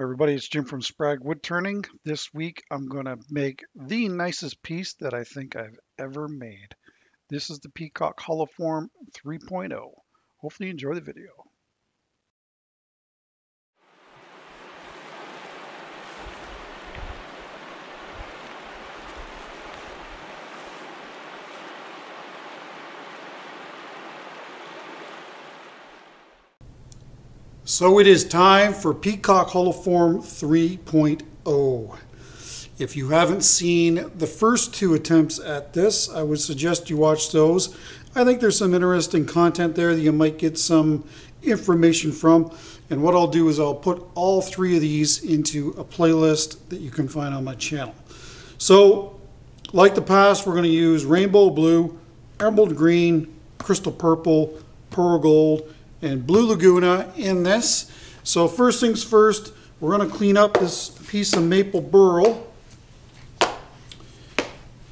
Hi everybody, it's Jim from Sprague Wood Turning. This week I'm going to make the nicest piece that I think I've ever made. This is the Peacock Hollow Form 3.0. Hopefully you enjoy the video. So it is time for Peacock Holoform 3.0. If you haven't seen the first two attempts at this, I would suggest you watch those. I think there's some interesting content there that you might get some information from. And what I'll do is I'll put all three of these into a playlist that you can find on my channel. So, like the past, we're going to use rainbow blue, emerald green, crystal purple, pearl gold, and Blue Laguna in this. So first things first, we're going to clean up this piece of maple burl.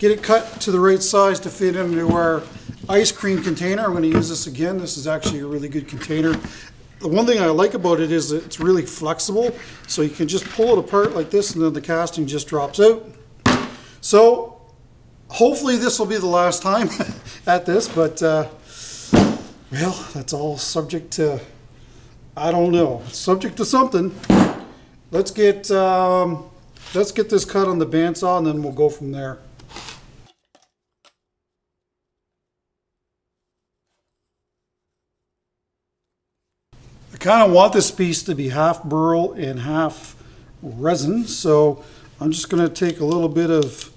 Get it cut to the right size to fit into our ice cream container. I'm going to use this again. This is actually a really good container. The one thing I like about it is that it's really flexible. So you can just pull it apart like this and then the casting just drops out. So hopefully this will be the last time at this, but well, that's all subject to, I don't know, subject to something. Let's get this cut on the bandsaw and then we'll go from there. I kind of want this piece to be half burl and half resin, so I'm just going to take a little bit of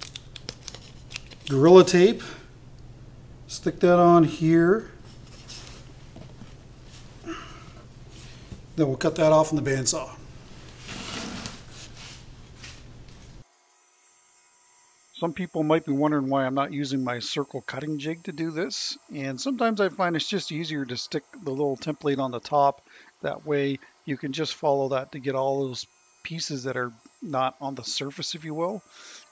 Gorilla Tape, stick that on here. Then we'll cut that off on the bandsaw. Some people might be wondering why I'm not using my circle cutting jig to do this. And sometimes I find it's just easier to stick the little template on the top. That way you can just follow that to get all those pieces that are not on the surface, if you will.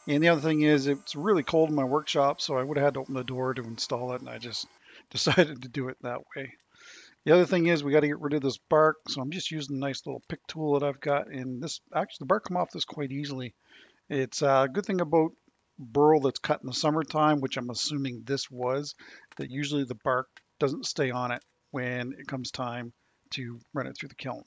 And the other thing is it's really cold in my workshop, so I would have had to open the door to install it, and I just decided to do it that way. The other thing is we got to get rid of this bark, so I'm just using a nice little pick tool that I've got, and this actually the bark come off this quite easily. It's a good thing about burl that's cut in the summertime, which I'm assuming this was, that usually the bark doesn't stay on it when it comes time to run it through the kiln.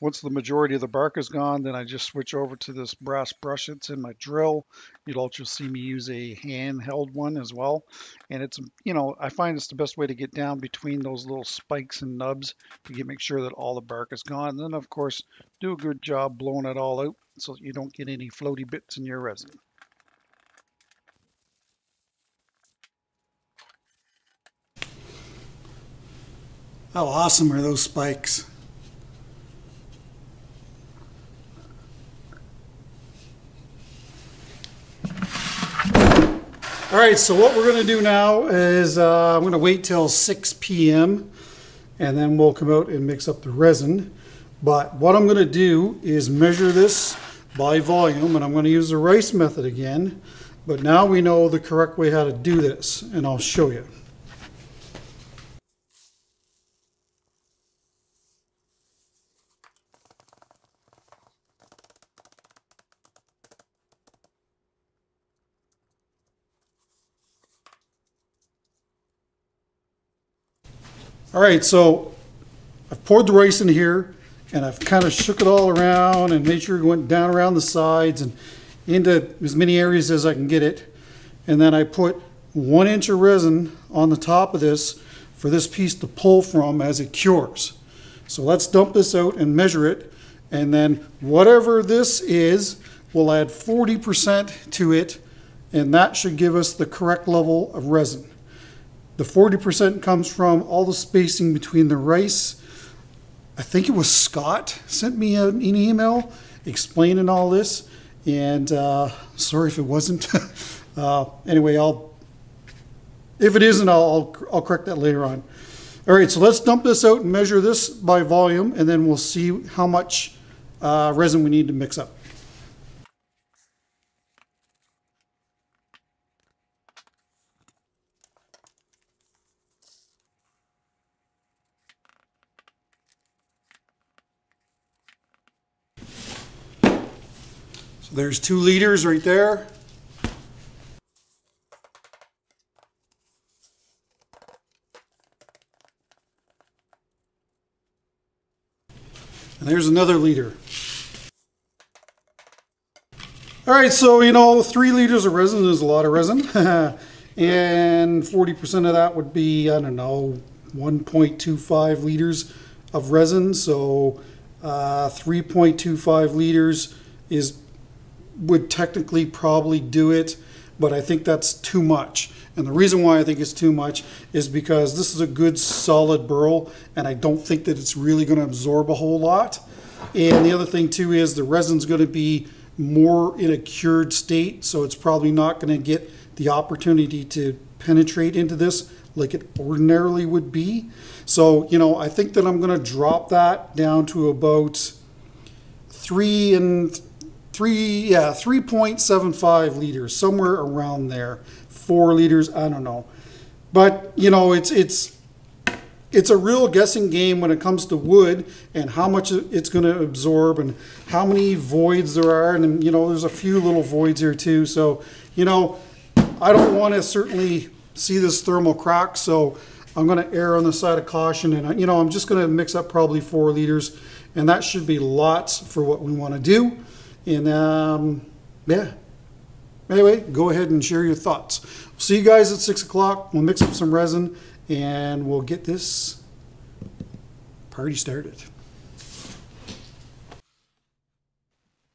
Once the majority of the bark is gone, then I just switch over to this brass brush that's in my drill. You'll also see me use a handheld one as well. And it's, you know, I find it's the best way to get down between those little spikes and nubs to make sure that all the bark is gone. And then, of course, do a good job blowing it all out so that you don't get any floaty bits in your resin. How awesome are those spikes? All right, so what we're going to do now is I'm going to wait till 6 p.m. and then we'll come out and mix up the resin. But what I'm going to do is measure this by volume, and I'm going to use the rice method again. But now we know the correct way how to do this, and I'll show you. All right, so I've poured the rice in here and I've kind of shook it all around and made sure it went down around the sides and into as many areas as I can get it. And then I put 1 inch of resin on the top of this for this piece to pull from as it cures. So let's dump this out and measure it. And then whatever this is, we'll add 40% to it, and that should give us the correct level of resin. The 40% comes from all the spacing between the rice. I think it was Scott sent me an email explaining all this, and sorry if it wasn't. Anyway, if it isn't, I'll correct that later on. All right, so let's dump this out and measure this by volume, and then we'll see how much resin we need to mix up. So there's 2 liters right there. And there's another liter. All right, so, you know, 3 liters of resin is a lot of resin. And 40% of that would be, I don't know, 1.25 liters of resin. So 3.25 liters would technically probably do it, but I think that's too much. And the reason why I think it's too much is because this is a good solid burl, and I don't think that it's really going to absorb a whole lot. And the other thing too is the resin's going to be more in a cured state, so it's probably not going to get the opportunity to penetrate into this like it ordinarily would be. So, you know, I think that I'm going to drop that down to about 3.75 liters, somewhere around there. 4 liters, I don't know. But, you know, it's a real guessing game when it comes to wood and how much it's going to absorb and how many voids there are. And, you know, there's a few little voids here too. So, you know, I don't want to certainly see this thermal crack, so I'm going to err on the side of caution. And, you know, I'm just going to mix up probably 4 liters, and that should be lots for what we want to do. And yeah, anyway, go ahead and share your thoughts. We'll see you guys at 6 o'clock. We'll mix up some resin and we'll get this party started.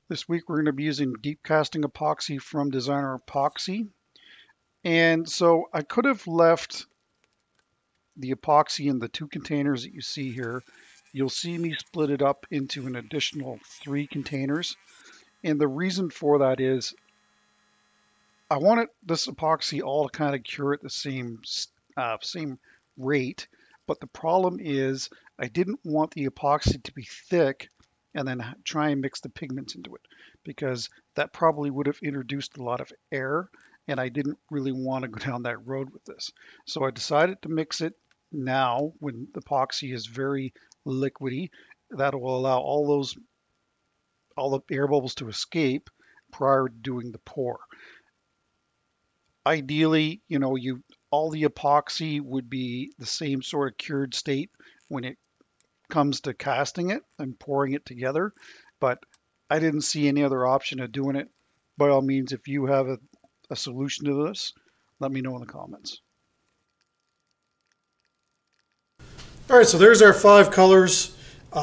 This week we're going to be using deep casting epoxy from Designer Epoxy. And so I could have left the epoxy in the 2 containers that you see here. You'll see me split it up into an additional 3 containers. And the reason for that is I wanted this epoxy all to kind of cure at the same rate. But the problem is I didn't want the epoxy to be thick and then try and mix the pigments into it, because that probably would have introduced a lot of air. And I didn't really want to go down that road with this. So I decided to mix it now when the epoxy is very liquidy. That will allow all the air bubbles to escape prior to doing the pour. Ideally, you know, all the epoxy would be the same sort of cured state when it comes to casting it and pouring it together. But I didn't see any other option of doing it. By all means, if you have a solution to this, let me know in the comments. All right, so there's our 5 colors. The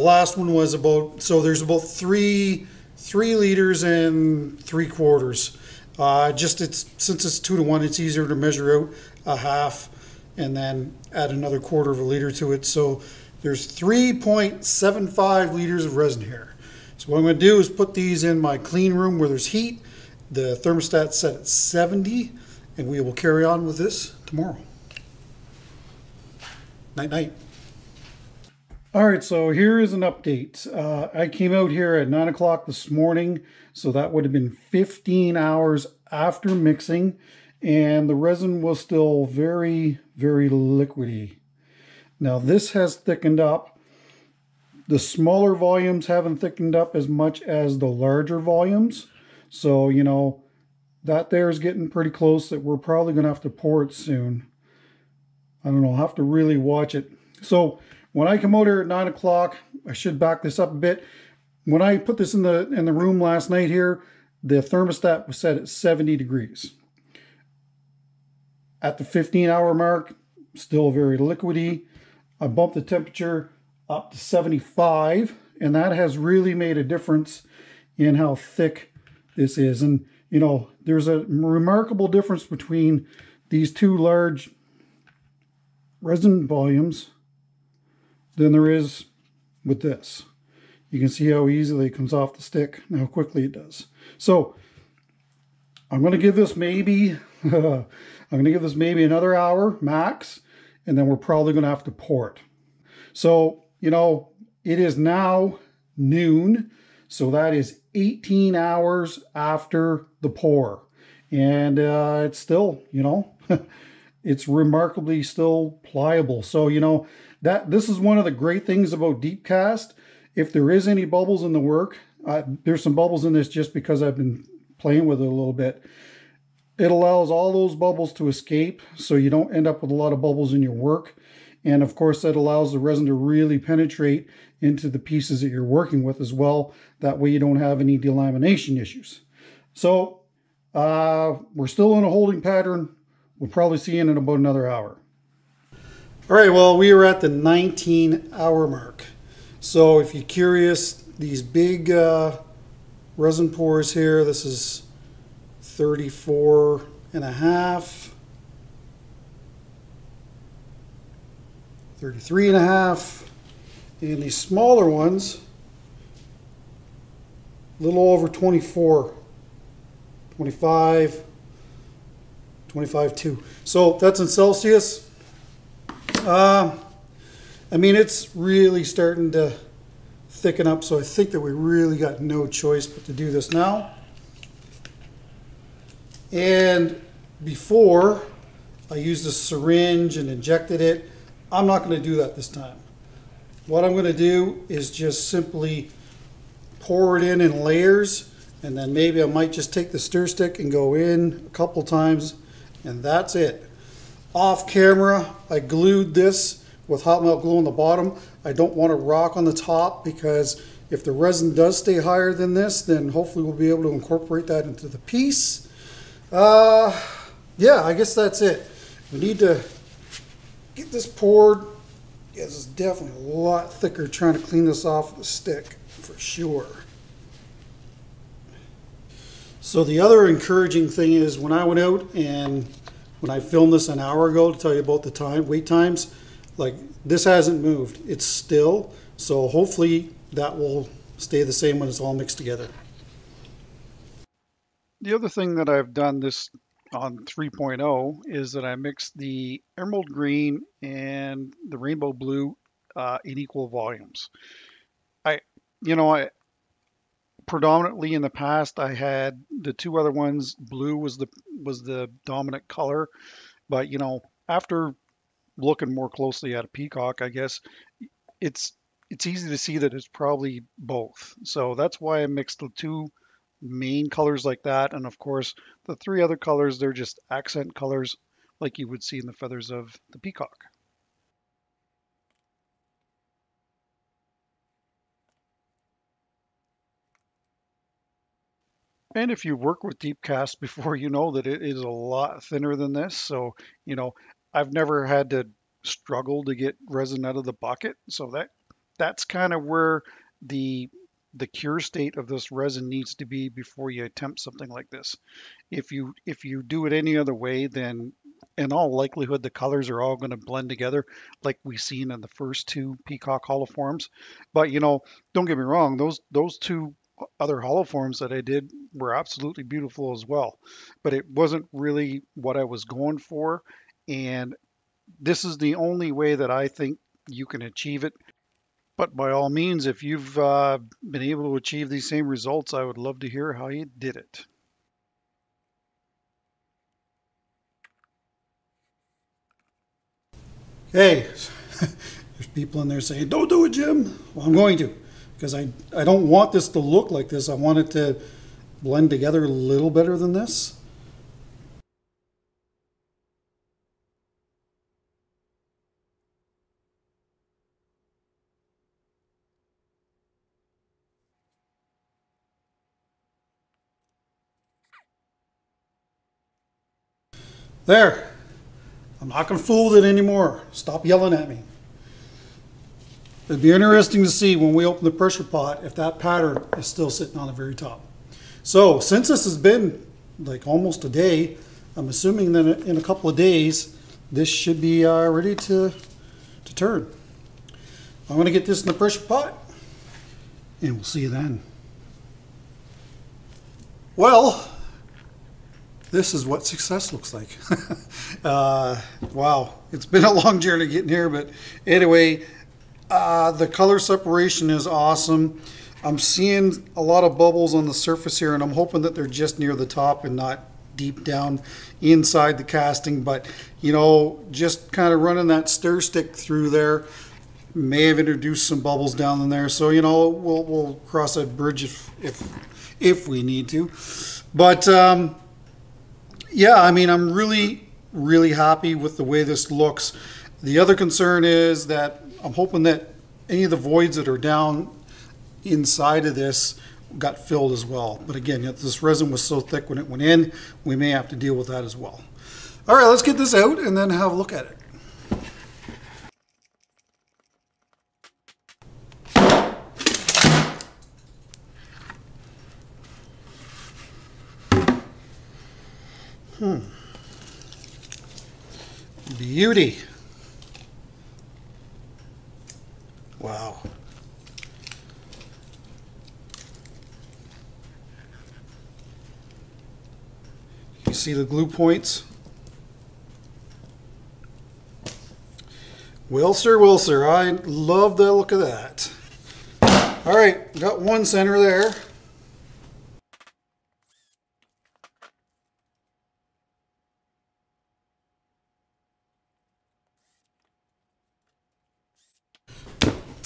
last one was about, so there's about 3 liters and three quarters. Just since it's 2 to 1, it's easier to measure out a half and then add another quarter of a liter to it. So there's 3.75 liters of resin here. So what I'm going to do is put these in my clean room where there's heat. The thermostat's set at 70, and we will carry on with this tomorrow. Night, night. All right, so here is an update. I came out here at 9 o'clock this morning, so that would have been 15 hours after mixing, and the resin was still very, very liquidy. Now, this has thickened up. The smaller volumes haven't thickened up as much as the larger volumes. So, you know, that there is getting pretty close that we're probably going to have to pour it soon. I don't know, I'll have to really watch it. So when I come out here at 9 o'clock, I should back this up a bit. When I put this in the room last night here, the thermostat was set at 70 degrees. At the 15-hour mark, still very liquidy. I bumped the temperature up to 75, and that has really made a difference in how thick this is. And, you know, there's a remarkable difference between these 2 large resin volumes than there is with this. You can see how easily it comes off the stick and how quickly it does. So I'm going to give this maybe another hour max, and then we're probably going to have to pour it. So, you know, it is now noon. So that is 18 hours after the pour. And it's still, you know, it's remarkably still pliable. So, you know, this is one of the great things about DeepCast. If there is any bubbles in the work, There's some bubbles in this just because I've been playing with it a little bit. It allows all those bubbles to escape, so you don't end up with a lot of bubbles in your work. And of course, that allows the resin to really penetrate into the pieces that you're working with as well. That way you don't have any delamination issues. So we're still in a holding pattern. We'll probably see you in about another hour. All right, well, we are at the 19-hour mark. So if you're curious, these big resin pours here, this is 34.5, 33.5, and these smaller ones, a little over 24, 25, 25.2. So that's in Celsius. I mean, it's really starting to thicken up, so I think that we really got no choice but to do this now. And before, I used a syringe and injected it. I'm not going to do that this time. What I'm going to do is just simply pour it in layers, and then maybe I might just take the stir stick and go in a couple times, and that's it. Off camera, I glued this with hot melt glue on the bottom. I don't want to rock on the top, because if the resin does stay higher than this, then hopefully we'll be able to incorporate that into the piece. Yeah, I guess that's it. We need to get this poured. Yeah, this is definitely a lot thicker trying to clean this off with a stick, for sure. So the other encouraging thing is, when I went out and when I filmed this an hour ago to tell you about the time, wait times, like, this hasn't moved. It's still, so hopefully that will stay the same when it's all mixed together. The other thing that I've done this on 3.0 is that I mixed the emerald green and the rainbow blue in equal volumes. I predominantly in the past I had the two other ones. Blue was the dominant color, but after looking more closely at a Peacock, I guess it's easy to see that it's probably both. So that's why I mixed the two main colors like that, and of course the three other colors, they're just accent colors like you would see in the feathers of the Peacock. And if you work with DeepCast before, you know that it is a lot thinner than this. So, I've never had to struggle to get resin out of the bucket. So that's kind of where the cure state of this resin needs to be before you attempt something like this. If you do it any other way, then in all likelihood, the colors are all going to blend together like we've seen in the first two Peacock Holoforms. But, don't get me wrong, those two other holoforms that I did were absolutely beautiful as well. But it wasn't really what I was going for. And this is the only way that I think you can achieve it. But by all means, if you've been able to achieve these same results, I would love to hear how you did it. Hey, there's people in there saying, don't do it, Jim. Well, I'm going to, because I don't want this to look like this. I want it to blend together a little better than this. There, I'm not going to fool with it anymore. Stop yelling at me. It'd be interesting to see when we open the pressure pot if that pattern is still sitting on the very top. So since this has been like almost a day, I'm assuming that in a couple of days, this should be ready to turn. I'm going to get this in the pressure pot and we'll see you then. Well, this is what success looks like. Wow, it's been a long journey getting here, but anyway, the color separation is awesome. I'm seeing a lot of bubbles on the surface here, and I'm hoping that they're just near the top and not deep down inside the casting. But just kind of running that stir stick through there, may have introduced some bubbles down in there. So, you know, we'll cross that bridge if we need to. But yeah, I mean, I'm really happy with the way this looks. The other concern is that I'm hoping that any of the voids that are down inside of this got filled as well. But again, this resin was so thick when it went in, we may have to deal with that as well. All right, let's get this out and then have a look at it. Beauty. Wow. You see the glue points? Well, sir, I love the look of that. All right, got one center there.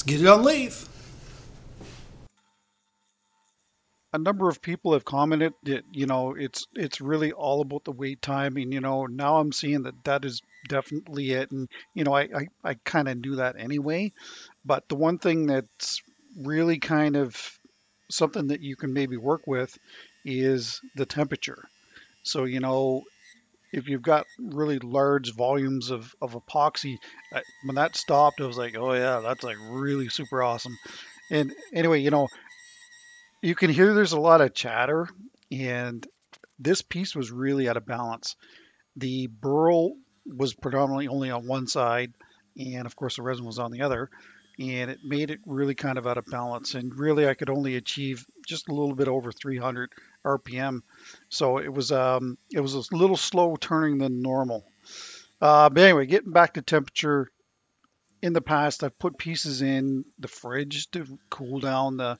Get it on lathe. A number of people have commented that, you know, it's really all about the wait time, and, you know, now I'm seeing that that is definitely it. And, you know, I kind of knew that anyway, but the one thing that's really kind of something that you can maybe work with is the temperature. So, you know, if you've got really large volumes of epoxy, when that stopped, I was like, oh yeah, that's like really super awesome. And anyway, you know, you can hear there's a lot of chatter, and this piece was really out of balance. The burl was predominantly only on one side, and of course the resin was on the other, and it made it really kind of out of balance. And really I could only achieve just a little bit over 300 RPM. So it was a little slow turning than normal. But anyway, getting back to temperature, in the past I've put pieces in the fridge to cool down the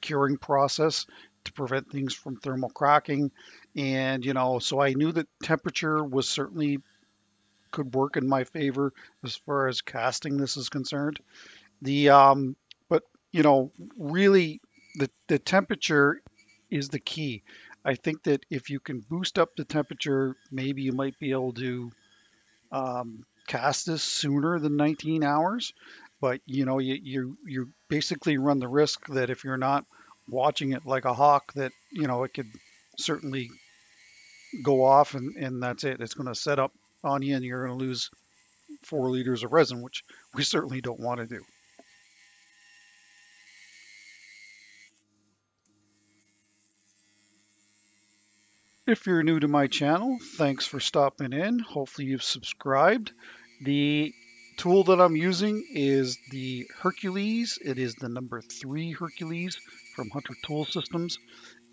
curing process to prevent things from thermal cracking. And, you know, so I knew that temperature was certainly could work in my favor as far as casting this is concerned. The but, you know, really the temperature is the key. I think that if you can boost up the temperature, maybe you might be able to cast this sooner than 19 hours. But, you know, you basically run the risk that if you're not watching it like a hawk, that, you know, it could certainly go off, and that's it. It's going to set up on you, and you're going to lose 4 liters of resin, which we certainly don't want to do. If you're new to my channel, thanks for stopping in. Hopefully you've subscribed. The tool that I'm using is the Hercules. It is the number 3 Hercules from Hunter Tool Systems.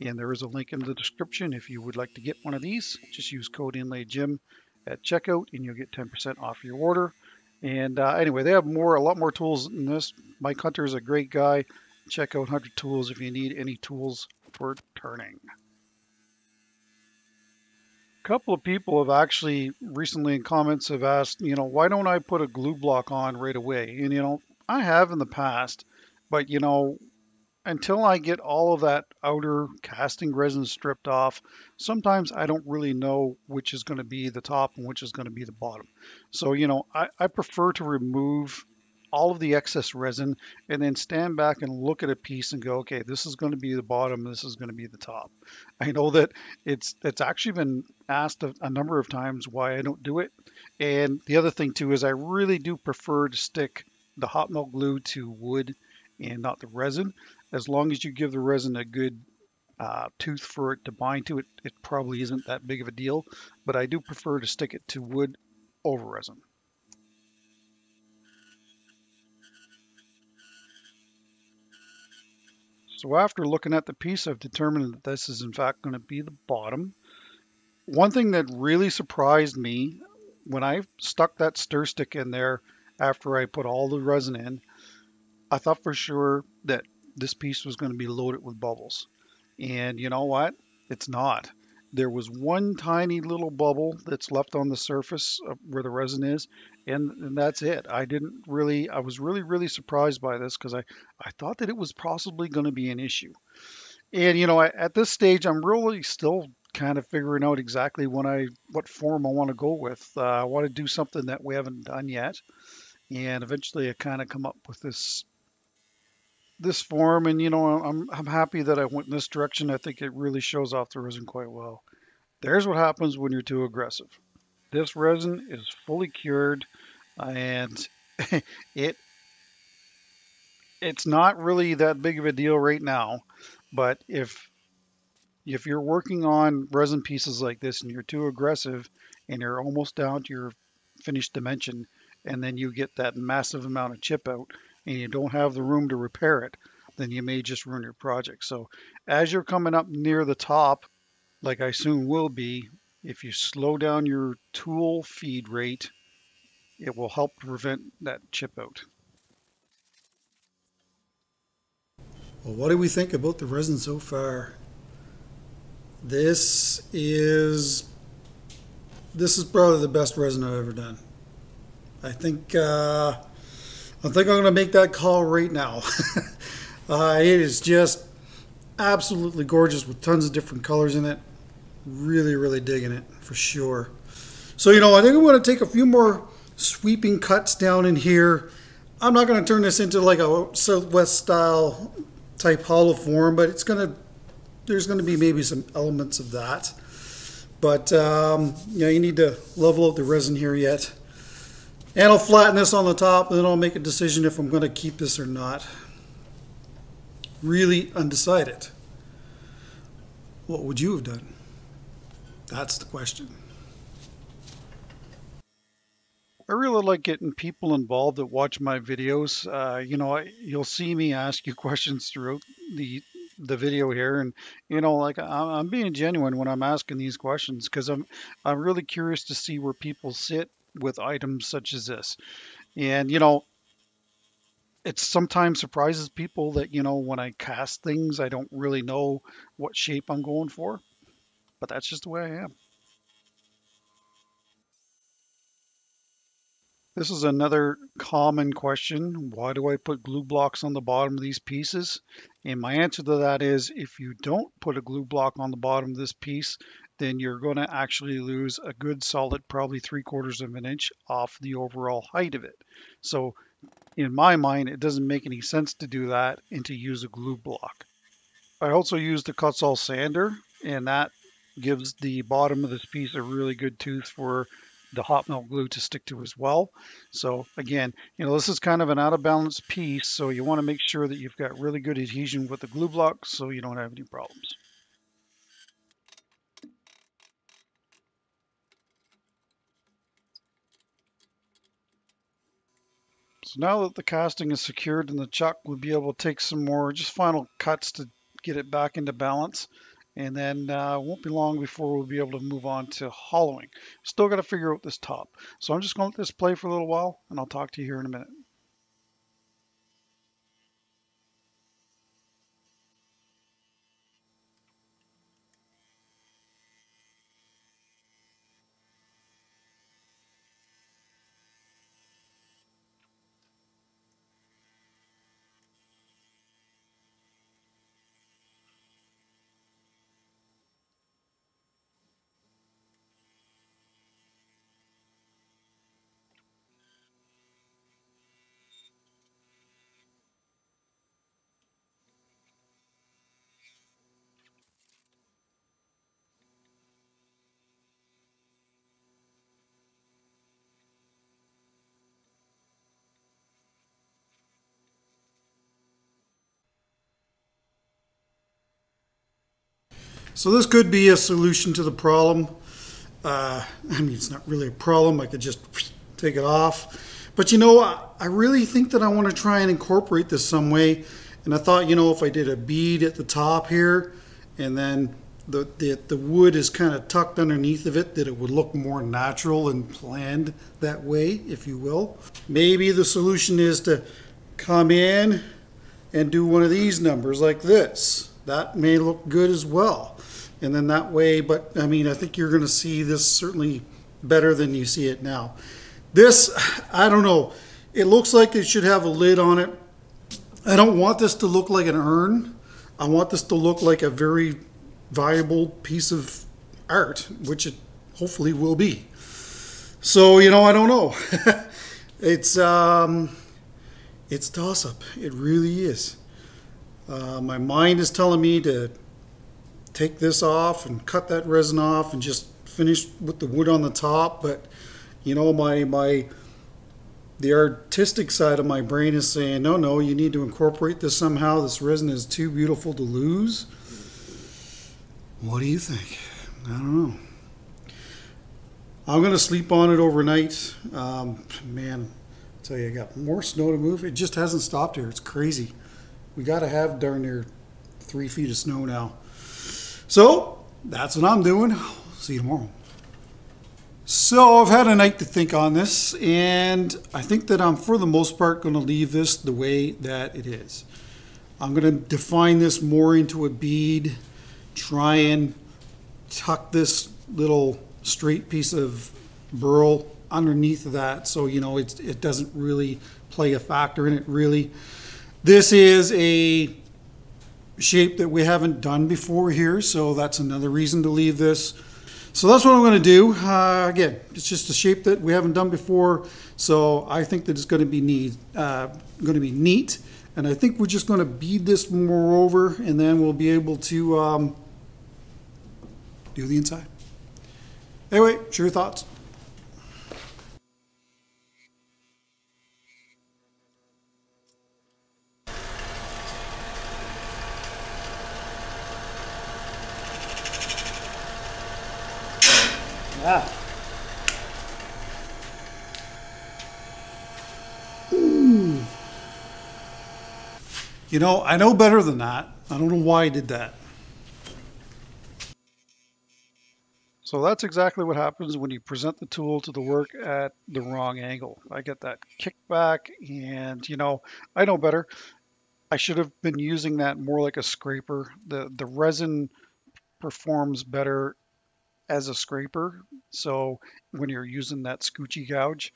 And there is a link in the description if you would like to get one of these. Just use code InlayJim at checkout and you'll get 10% off your order. And anyway, they have a lot more tools than this. Mike Hunter is a great guy. Check out Hunter Tools if you need any tools for turning. A couple of people have actually recently in comments have asked, you know, why don't I put a glue block on right away? And, you know, I have in the past, but, you know, until I get all of that outer casting resin stripped off, sometimes I don't really know which is going to be the top and which is going to be the bottom. So, you know, I prefer to remove all of the excess resin and then stand back and look at a piece and go, okay, this is going to be the bottom, this is going to be the top. I know that it's actually been asked a number of times why I don't do it. And the other thing too is I really do prefer to stick the hot melt glue to wood and not the resin. As long as you give the resin a good tooth for it to bind to, it probably isn't that big of a deal, but I do prefer to stick it to wood over resin. So after looking at the piece, I've determined that this is in fact going to be the bottom. One thing that really surprised me when I stuck that stir stick in there after I put all the resin in, I thought for sure that this piece was going to be loaded with bubbles. And you know what? It's not. There was one tiny little bubble that's left on the surface where the resin is, and that's it. I was really surprised by this because I thought that it was possibly going to be an issue. And, you know, at this stage, I'm really still kind of figuring out exactly what form I want to go with. I want to do something that we haven't done yet. And eventually I kind of come up with this form, and, you know, I'm happy that I went in this direction. I think it really shows off the resin quite well. There's what happens when you're too aggressive. This resin is fully cured, and it's not really that big of a deal right now, but if you're working on resin pieces like this and you're too aggressive and you're almost down to your finished dimension, and then you get that massive amount of chip out, and you don't have the room to repair it, then you may just ruin your project. So as you're coming up near the top, like I soon will be, if you slow down your tool feed rate, it will help to prevent that chip out. Well, what do we think about the resin so far? This is probably the best resin I've ever done. I think I'm going to make that call right now. It is just absolutely gorgeous with tons of different colors in it. Really digging it for sure. So, you know, I think I'm going to take a few more sweeping cuts down in here. I'm not going to turn this into like a Southwest style type hollow form, but there's going to be maybe some elements of that. But, you know, you need to level out the resin here yet. And I'll flatten this on the top, and then I'll make a decision if I'm going to keep this or not. Really undecided. What would you have done? That's the question. I really like getting people involved that watch my videos. You know, you'll see me ask you questions throughout the video here, and, you know, like, I'm being genuine when I'm asking these questions, because I'm really curious to see where people sit with items such as this. And, you know, it sometimes surprises people that, you know, when I cast things, I don't really know what shape I'm going for, but that's just the way I am. This is another common question. Why do I put glue blocks on the bottom of these pieces? And my answer to that is, if you don't put a glue block on the bottom of this piece, then you're going to actually lose a good solid, probably 3/4 of an inch off the overall height of it. So in my mind, it doesn't make any sense to do that and to use a glue block. I also used the Kutzall sander, and that gives the bottom of this piece a really good tooth for the hot melt glue to stick to as well. So again, you know, this is kind of an out of balance piece, so you want to make sure that you've got really good adhesion with the glue block so you don't have any problems. So now that the casting is secured in the chuck, we'll be able to take some more just final cuts to get it back into balance. And then it won't be long before we'll be able to move on to hollowing. Still got to figure out this top. So I'm just going to let this play for a little while, and I'll talk to you here in a minute. So this could be a solution to the problem. I mean, it's not really a problem. I could just take it off. But, you know, I really think that I want to try and incorporate this some way. And I thought, you know, if I did a bead at the top here, and then the wood is kind of tucked underneath of it, that it would look more natural and planned that way, if you will. Maybe the solution is to come in and do one of these numbers like this. That may look good as well. and then that way, but I mean, I think you're going to see this certainly better than you see it now. This, I don't know, it looks like it should have a lid on it. I don't want this to look like an urn. I want this to look like a very viable piece of art, which it hopefully will be. So, you know, I don't know. It's toss-up. It really is. My mind is telling me to take this off and cut that resin off and just finish with the wood on the top, but you know, the artistic side of my brain is saying, no, no, you need to incorporate this somehow. This resin is too beautiful to lose. What do you think? I don't know. I'm going to sleep on it overnight. Man, I tell you, I got more snow to move. It just hasn't stopped here. It's crazy. We got to have darn near 3 feet of snow now. So that's what I'm doing. See you tomorrow. So I've had a night to think on this, and I think that I'm, for the most part, going to leave this the way that it is. I'm going to define this more into a bead, try and tuck this little straight piece of burl underneath that, so you know it doesn't really play a factor in it, really. This is a shape that we haven't done before here, so that's another reason to leave this. So that's what I'm going to do. Again, it's just a shape that we haven't done before, so I think that it's going to be neat, and I think we're just going to bead this more over, and then we'll be able to do the inside. Anyway, share your thoughts. Ah. Ooh. You know, I know better than that. I don't know why I did that. So that's exactly what happens when you present the tool to the work at the wrong angle. I get that kickback, and you know, I know better. I should have been using that more like a scraper. The resin performs better as a scraper, so when you're using that scoochy gouge.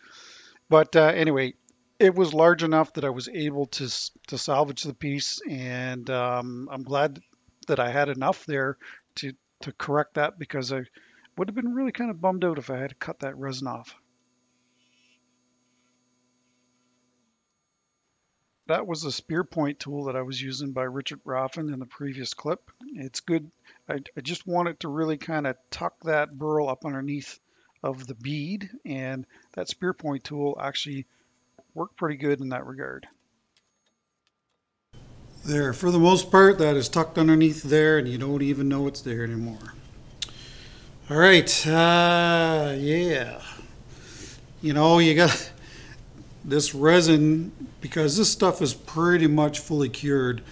But anyway, it was large enough that I was able to salvage the piece, and I'm glad that I had enough there to correct that, because I would have been really kind of bummed out if I had to cut that resin off. That was a spear point tool that I was using by Richard Raffin in the previous clip. It's good. I just wanted to really kind of tuck that burl up underneath of the bead, and that spear point tool actually worked pretty good in that regard. There, for the most part, that is tucked underneath there, and you don't even know it's there anymore. All right, yeah. You know, you got this resin, because this stuff is pretty much fully cured,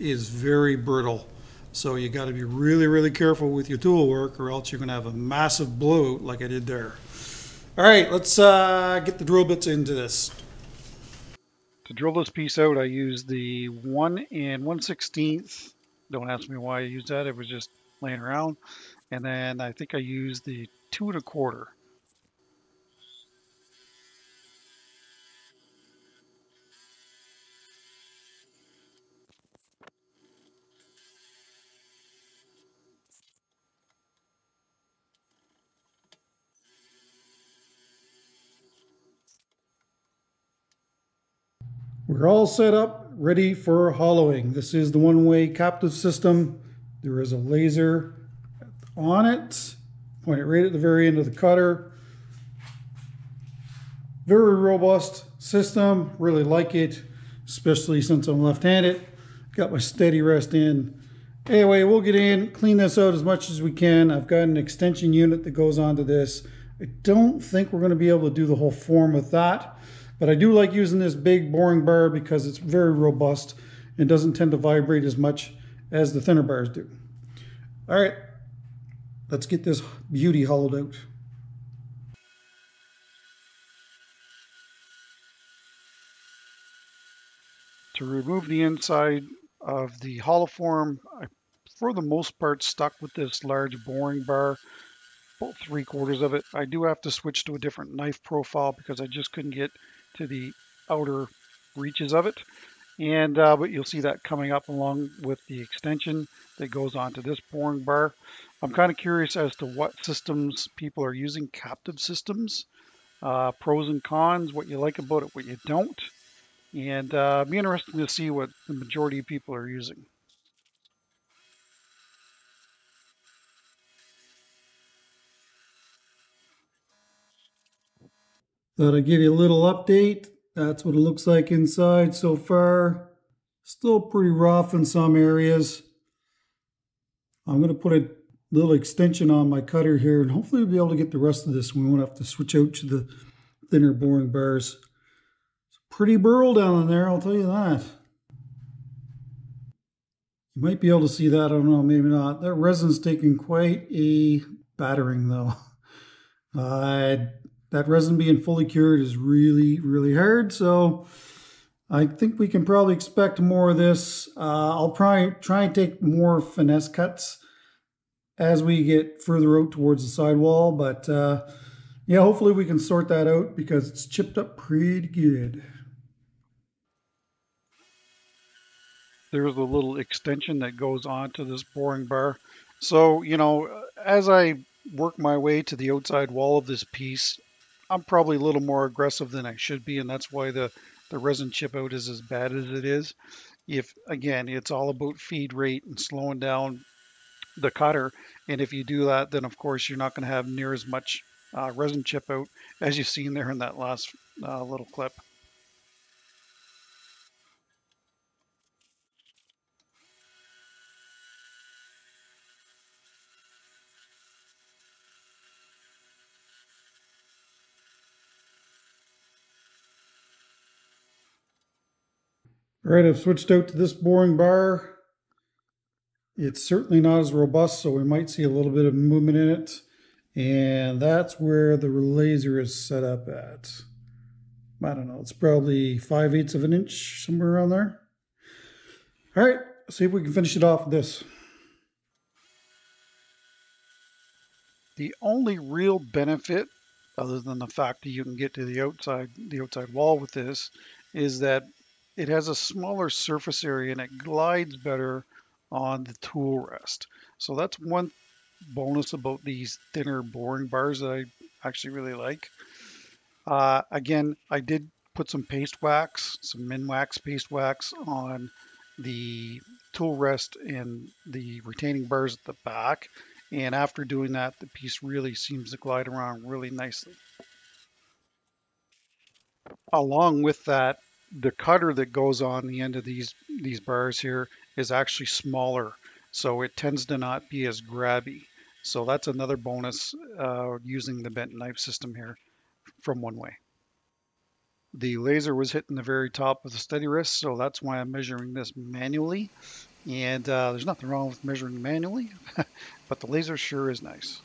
is very brittle. So you got to be really, really careful with your tool work, or else you're going to have a massive blowout like I did there. All right, let's get the drill bits into this. To drill this piece out, I used the 1 1/16. Don't ask me why I used that. It was just laying around. And then I think I used the 2 1/4. We're all set up, ready for hollowing. This is the one-way captive system. There is a laser on it. Point it right at the very end of the cutter. Very robust system. Really like it, especially since I'm left-handed. Got my steady rest in. Anyway, we'll get in, clean this out as much as we can. I've got an extension unit that goes onto this. I don't think we're going to be able to do the whole form with that. But I do like using this big boring bar because it's very robust and doesn't tend to vibrate as much as the thinner bars do. All right, let's get this beauty hollowed out. To remove the inside of the hollow form, I for the most part stuck with this large boring bar, about 3/4 of it. I do have to switch to a different knife profile because I just couldn't get to the outer reaches of it. And but you'll see that coming up along with the extension that goes onto this boring bar. I'm kind of curious as to what systems people are using, captive systems, pros and cons, what you like about it, what you don't. And it'd be interesting to see what the majority of people are using. That'll give you a little update. That's what it looks like inside so far. Still pretty rough in some areas. I'm going to put a little extension on my cutter here, and hopefully we'll be able to get the rest of this. We won't have to switch out to the thinner boring bars. It's pretty burl down in there, I'll tell you that. You might be able to see that, I don't know, maybe not. That resin's taking quite a battering though. That resin being fully cured is really, really hard. So I think we can probably expect more of this. I'll probably try and take more finesse cuts as we get further out towards the sidewall. But yeah, hopefully we can sort that out because it's chipped up pretty good. There's a little extension that goes onto this boring bar. So, you know, as I work my way to the outside wall of this piece, I'm probably a little more aggressive than I should be, and that's why the resin chip out is as bad as it is. If, again, it's all about feed rate and slowing down the cutter, and if you do that, then of course you're not going to have near as much resin chip out as you've seen there in that last little clip. All right, I've switched out to this boring bar. It's certainly not as robust, so we might see a little bit of movement in it. And that's where the laser is set up at. I don't know, it's probably 5/8 of an inch, somewhere around there. All right, let's see if we can finish it off with this. The only real benefit, other than the fact that you can get to the outside wall with this, is that it has a smaller surface area and it glides better on the tool rest. So that's one bonus about these thinner boring bars that I actually really like. Again, I did put some paste wax, some Minwax paste wax on the tool rest and the retaining bars at the back. And after doing that, the piece really seems to glide around really nicely. Along with that, the cutter that goes on the end of these bars here is actually smaller, so it tends to not be as grabby. So that's another bonus using the bent knife system here from One Way. The laser was hitting the very top of the steady wrist, so that's why I'm measuring this manually. And there's nothing wrong with measuring manually, but the laser sure is nice.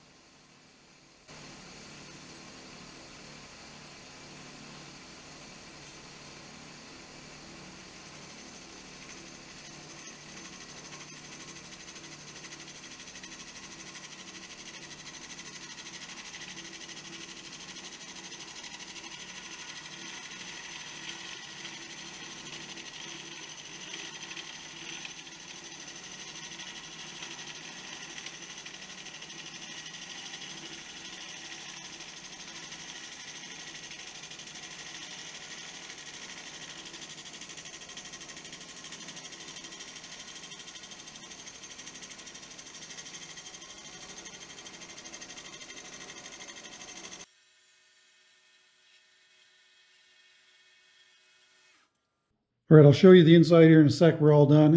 All right, I'll show you the inside here in a sec. We're all done.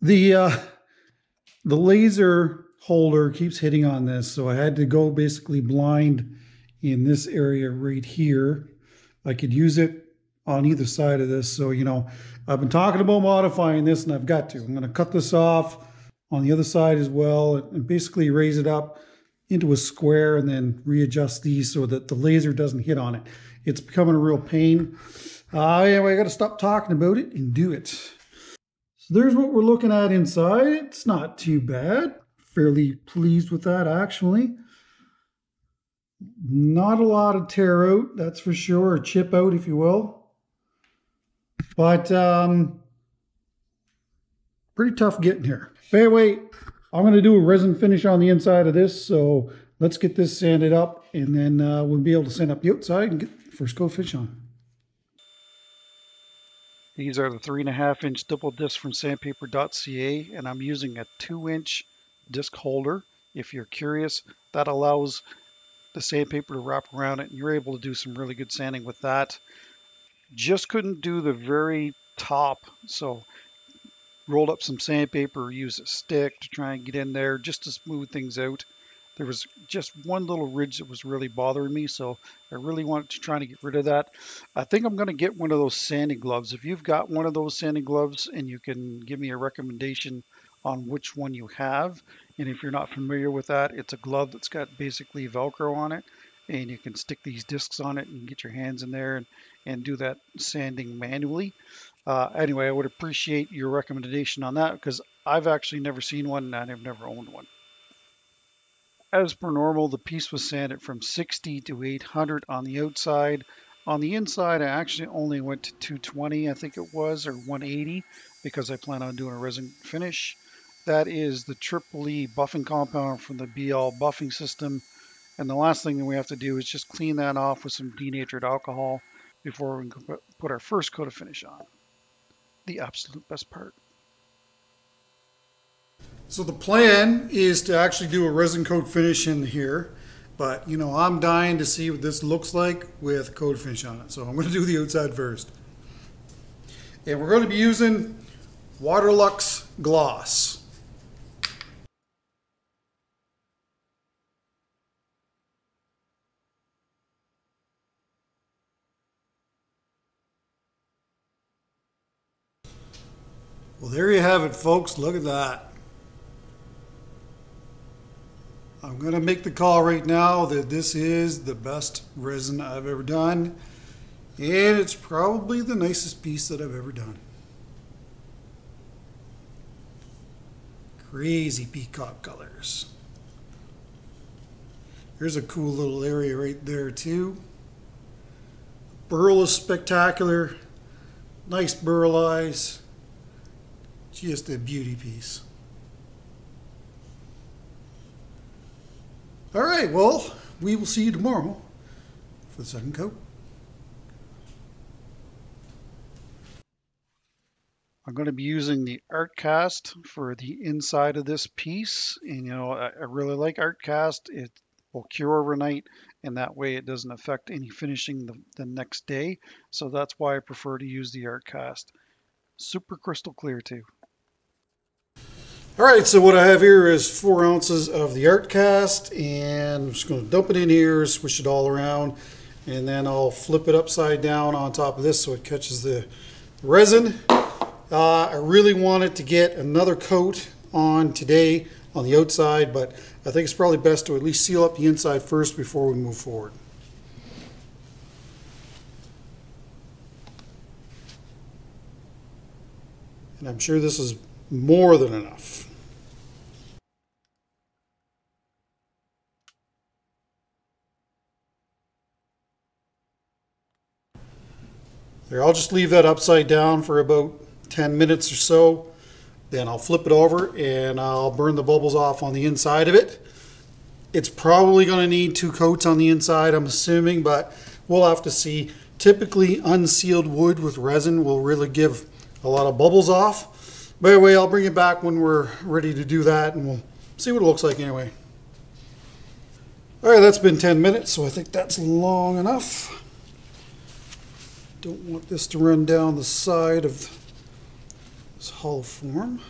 The laser holder keeps hitting on this, so I had to go basically blind in this area right here. I could use it on either side of this, so, you know, I've been talking about modifying this, and I've got to. I'm going to cut this off on the other side as well and basically raise it up into a square and then readjust these so that the laser doesn't hit on it. It's becoming a real pain. Anyway, I got to stop talking about it and do it. So there's what we're looking at inside. It's not too bad. Fairly pleased with that, actually. Not a lot of tear out, that's for sure, or chip out, if you will. But pretty tough getting here. But anyway, I'm going to do a resin finish on the inside of this, so let's get this sanded up, and then we'll be able to sand up the outside and get the first coat finish on. These are the 3.5-inch double disc from sandpaper.ca, and I'm using a 2-inch disc holder. If you're curious, that allows the sandpaper to wrap around it, and you're able to do some really good sanding with that. Just couldn't do the very top, so rolled up some sandpaper, used a stick to try and get in there just to smooth things out. There was just one little ridge that was really bothering me, so I really wanted to try to get rid of that. I think I'm going to get one of those sanding gloves. If you've got one of those sanding gloves and you can give me a recommendation on which one you have, and if you're not familiar with that, it's a glove that's got basically Velcro on it, and you can stick these discs on it and get your hands in there and do that sanding manually. Anyway, I would appreciate your recommendation on that because I've actually never seen one and I've never owned one. As per normal, the piece was sanded from 60 to 800 on the outside. On the inside, I actually only went to 220, I think it was, or 180, because I plan on doing a resin finish. That is the Triple E buffing compound from the Be All buffing system. And the last thing that we have to do is just clean that off with some denatured alcohol before we can put our first coat of finish on. The absolute best part. So the plan is to actually do a resin coat finish in here, but you know, I'm dying to see what this looks like with coat finish on it. So I'm going to do the outside first. And we're going to be using Waterlox Gloss. Well, there you have it, folks. Look at that. I'm going to make the call right now that this is the best resin I've ever done, and it's probably the nicest piece that I've ever done. Crazy peacock colors. Here's a cool little area right there too. Burl is spectacular. Nice burl eyes. Just a beauty piece. All right, well, we will see you tomorrow for the second coat. I'm going to be using the ArtCast for the inside of this piece. And, you know, I really like ArtCast. It will cure overnight, and that way it doesn't affect any finishing the next day. So that's why I prefer to use the ArtCast. Super crystal clear, too. All right, so what I have here is 4 ounces of the ArtCast, and I'm just going to dump it in here, swish it all around, and then I'll flip it upside down on top of this so it catches the resin. I really wanted to get another coat on today on the outside, but I think it's probably best to at least seal up the inside first before we move forward. And I'm sure this is more than enough. There, I'll just leave that upside down for about 10 minutes or so. Then I'll flip it over and I'll burn the bubbles off on the inside of it. It's probably going to need 2 coats on the inside, I'm assuming, but we'll have to see. Typically, unsealed wood with resin will really give a lot of bubbles off. By the way, I'll bring it back when we're ready to do that, and we'll see what it looks like anyway. All right, that's been 10 minutes, so I think that's long enough. Don't want this to run down the side of this hollow form.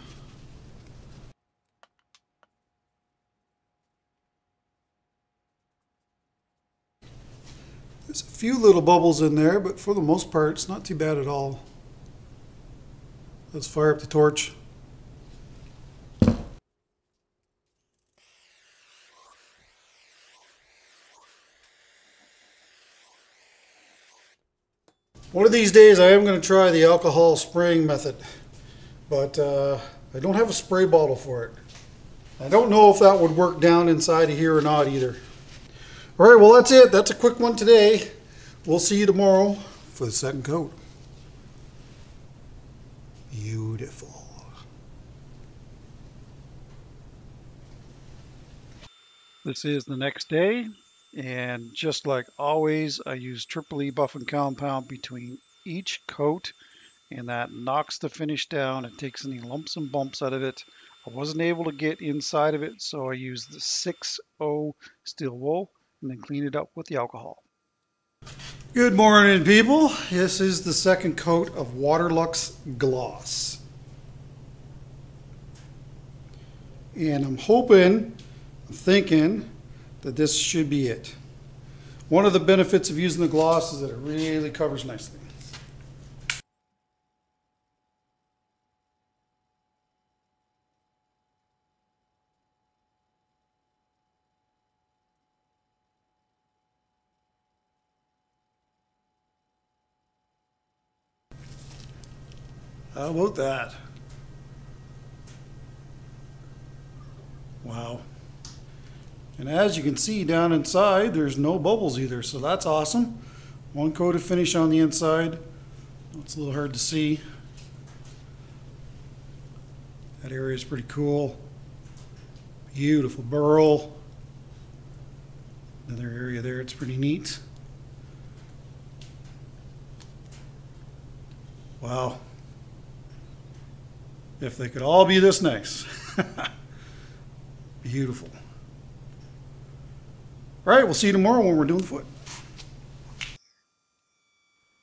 There's a few little bubbles in there, but for the most part, it's not too bad at all. Let's fire up the torch. One of these days I am going to try the alcohol spraying method, but I don't have a spray bottle for it. I don't know if that would work down inside of here or not either. All right, well, that's it. That's a quick one today. We'll see you tomorrow for the second coat. Beautiful. This is the next day, and just like always, I use Triple E buffing compound between each coat, and that knocks the finish down and takes any lumps and bumps out of it. I wasn't able to get inside of it, so I used the 6-0 steel wool and then cleaned it up with the alcohol. Good morning, people. This is the second coat of Waterlox Gloss. And I'm hoping, I'm thinking, that this should be it. One of the benefits of using the gloss is that it really covers nicely. How about that? Wow. And as you can see down inside, there's no bubbles either, so that's awesome. One coat of finish on the inside. It's a little hard to see. That area is pretty cool. Beautiful burl. Another area there, it's pretty neat. Wow. If they could all be this nice. Beautiful. All right, we'll see you tomorrow when we're doing the foot.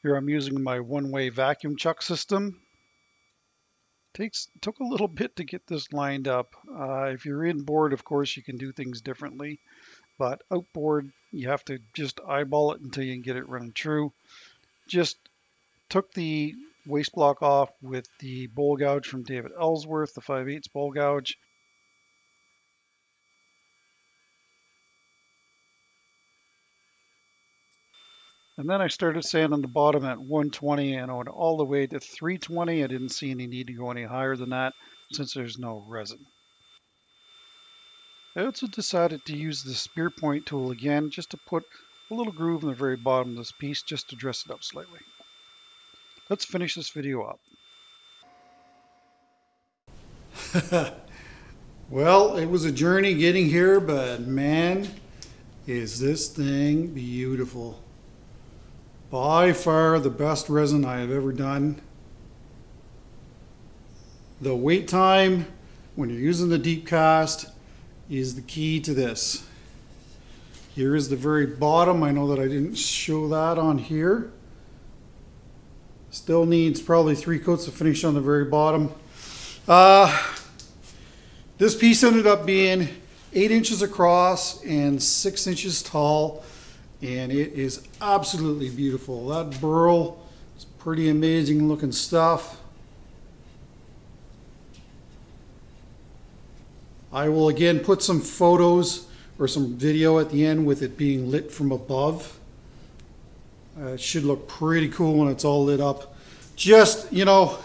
Here I'm using my one-way vacuum chuck system. Took a little bit to get this lined up. If you're inboard, of course, you can do things differently. But outboard, you have to just eyeball it until you can get it running true. Just took the waste block off with the bowl gouge from David Ellsworth, the 5/8 bowl gouge. And then I started sanding the bottom at 120 and went all the way to 320. I didn't see any need to go any higher than that since there's no resin. I also decided to use the spear point tool again just to put a little groove in the very bottom of this piece just to dress it up slightly. Let's finish this video up. Well, it was a journey getting here, but man, is this thing beautiful. By far the best resin I have ever done. The wait time when you're using the DeepCast is the key to this. Here is the very bottom. I know that I didn't show that on here. Still needs probably 3 coats of finish on the very bottom. This piece ended up being 8 inches across and 6 inches tall, and it is absolutely beautiful. That burl is pretty amazing looking stuff. I will again put some photos or some video at the end with it being lit from above. It should look pretty cool when it's all lit up. Just, you know,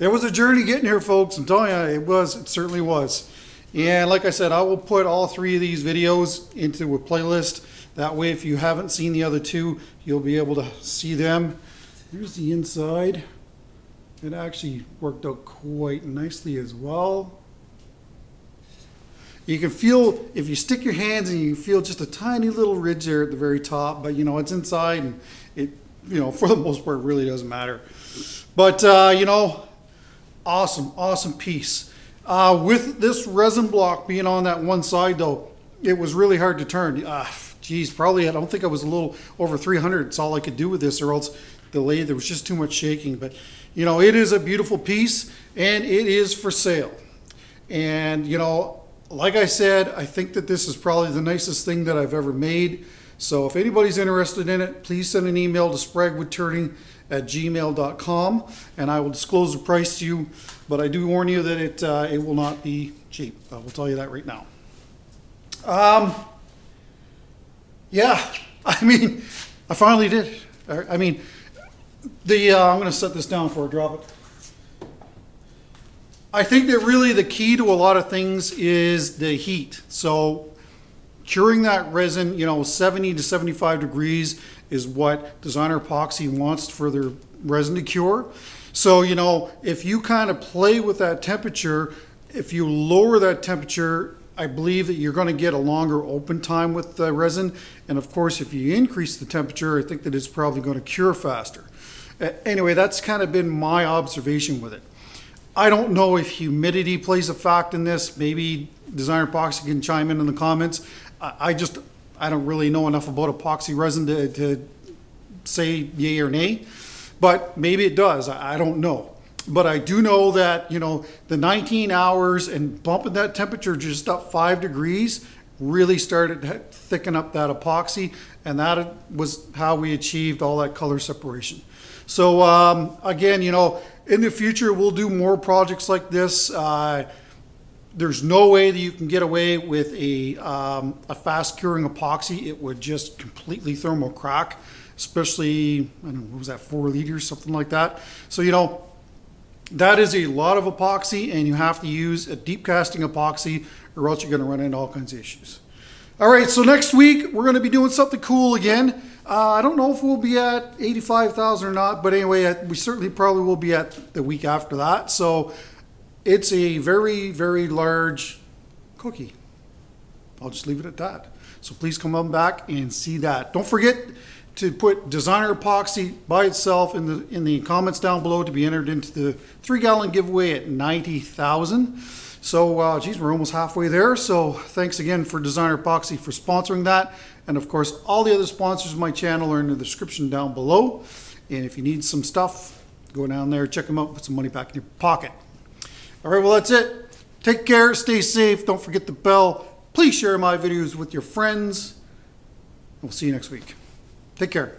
it was a journey getting here, folks. I'm telling you, it certainly was. And like I said, I will put all 3 of these videos into a playlist. That way, if you haven't seen the other 2, you'll be able to see them. Here's the inside. It actually worked out quite nicely as well. You can feel, if you stick your hands in, you feel just a tiny little ridge there at the very top, but you know, it's inside and it, you know, for the most part, really doesn't matter. But, you know, awesome, awesome piece. With this resin block being on that one side though, it was really hard to turn. Geez, probably, I don't think I was a little over 300. It's all I could do with this, or else the lathe, there was just too much shaking. But, you know, it is a beautiful piece and it is for sale. And, you know, like I said, I think that this is probably the nicest thing that I've ever made. So if anybody's interested in it, please send an email to spraguewoodturning@gmail.com, and I will disclose the price to you. But I do warn you that it will not be cheap. I will tell you that right now. Yeah, I mean, I finally did it. I mean, I'm going to set this down before I drop it. I think that really the key to a lot of things is the heat. So curing that resin, you know, 70 to 75 degrees is what Designer Epoxy wants for their resin to cure. So, you know, if you kind of play with that temperature, if you lower that temperature, I believe that you're going to get a longer open time with the resin. And of course, if you increase the temperature, I think that it's probably going to cure faster. Anyway, that's kind of been my observation with it. I don't know if humidity plays a fact in this. Maybe Designer Epoxy can chime in the comments. I don't really know enough about epoxy resin to say yay or nay, but maybe it does. I don't know. But I do know that, you know, the 19 hours and bumping that temperature just up 5 degrees really started to thicken up that epoxy, and that was how we achieved all that color separation. So again, you know, in the future we'll do more projects like this. There's no way that you can get away with a fast curing epoxy. It would just completely thermal crack, especially, I don't know, what was that, 4 liters, something like that. So, you know, that is a lot of epoxy, and you have to use a deep casting epoxy or else you're going to run into all kinds of issues. All right, so next week we're going to be doing something cool again. I don't know if we'll be at 85,000 or not, but anyway, we certainly probably will be at the week after that. So it's a very, very large cookie. I'll just leave it at that. So please come on back and see that. Don't forget to put Designer Epoxy by itself in the comments down below to be entered into the 3-gallon giveaway at 90,000. So, geez, we're almost halfway there. So thanks again for Designer Epoxy for sponsoring that. And of course, all the other sponsors of my channel are in the description down below. And if you need some stuff, go down there, check them out, put some money back in your pocket. All right, well, that's it. Take care, stay safe, don't forget the bell. Please share my videos with your friends. We'll see you next week. Take care.